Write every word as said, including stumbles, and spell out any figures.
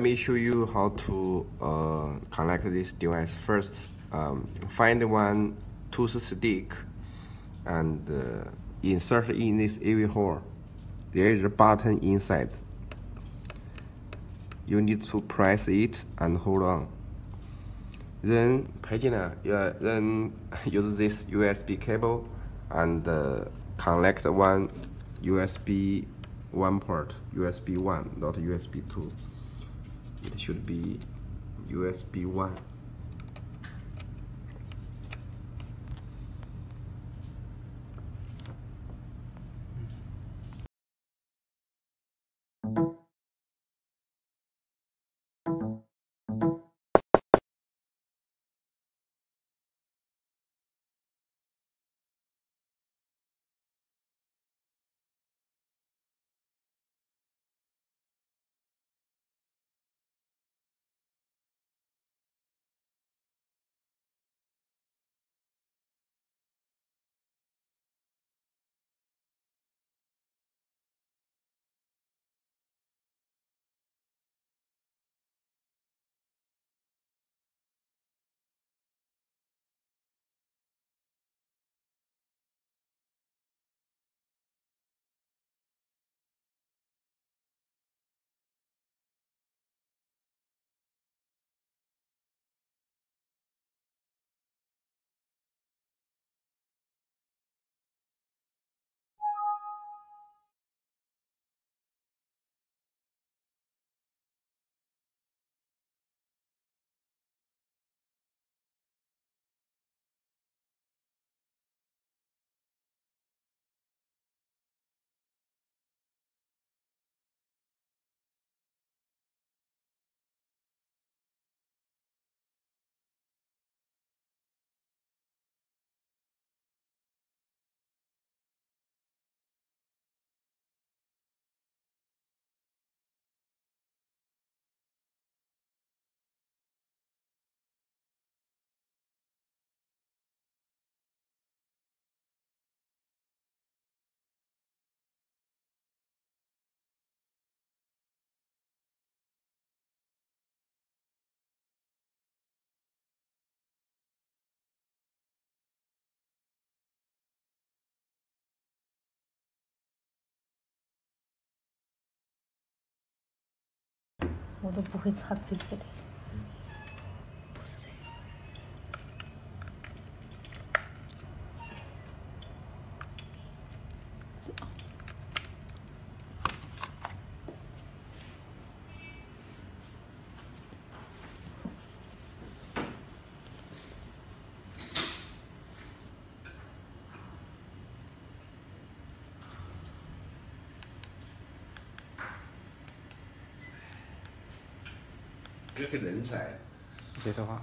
Let me show you how to uh, connect this device. First, um, find one tooth stick and uh, insert in this A V hole. There is a button inside. You need to press it and hold on. Then, Pagina, uh, then use this U S B cable and uh, connect one U S B one port, U S B one, not U S B two. It should be U S B one.我都不会擦自己的，不是这个。这个人才，别说话。